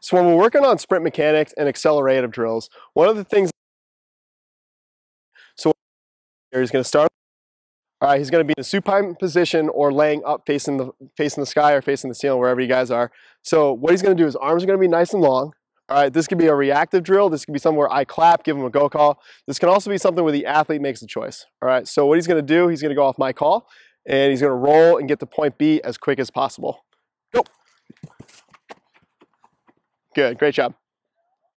So when we're working on sprint mechanics and accelerative drills, one of the things, so he's going to start, all right, he's going to be in a supine position or laying up facing the sky or facing the ceiling, wherever you guys are. So what he's going to do, his arms are going to be nice and long. All right, this could be a reactive drill. This could be something where I clap, give him a go call. This can also be something where the athlete makes a choice. All right, so what he's going to do, he's going to go off my call, and he's going to roll and get to point B as quick as possible. Go. Good, great job.